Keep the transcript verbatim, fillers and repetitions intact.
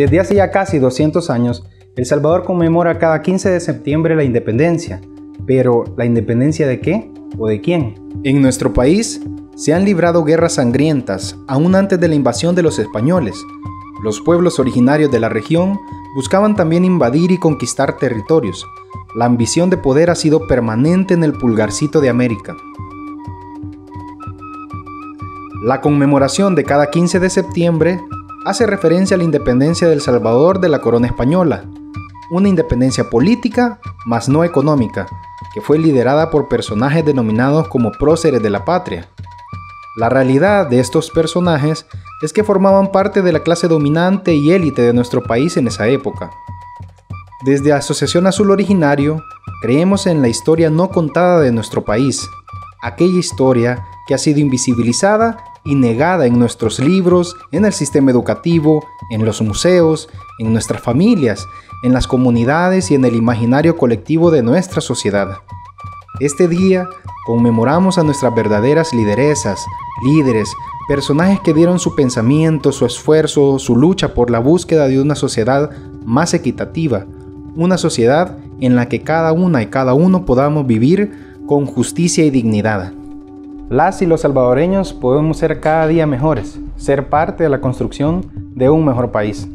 Desde hace ya casi doscientos años, El Salvador conmemora cada quince de septiembre la independencia. Pero, ¿la independencia de qué o de quién? En nuestro país se han librado guerras sangrientas, aún antes de la invasión de los españoles. Los pueblos originarios de la región buscaban también invadir y conquistar territorios. La ambición de poder ha sido permanente en el pulgarcito de América. La conmemoración de cada quince de septiembre hace referencia a la independencia de El Salvador de la corona española, una independencia política, mas no económica, que fue liderada por personajes denominados como próceres de la patria. La realidad de estos personajes es que formaban parte de la clase dominante y élite de nuestro país en esa época. Desde Asociación Azul Originario, creemos en la historia no contada de nuestro país, aquella historia que ha sido invisibilizada y negada en nuestros libros, en el sistema educativo, en los museos, en nuestras familias, en las comunidades y en el imaginario colectivo de nuestra sociedad. Este día conmemoramos a nuestras verdaderas lideresas, líderes, personajes que dieron su pensamiento, su esfuerzo, su lucha por la búsqueda de una sociedad más equitativa, una sociedad en la que cada una y cada uno podamos vivir con justicia y dignidad. Las y los salvadoreños podemos ser cada día mejores, ser parte de la construcción de un mejor país.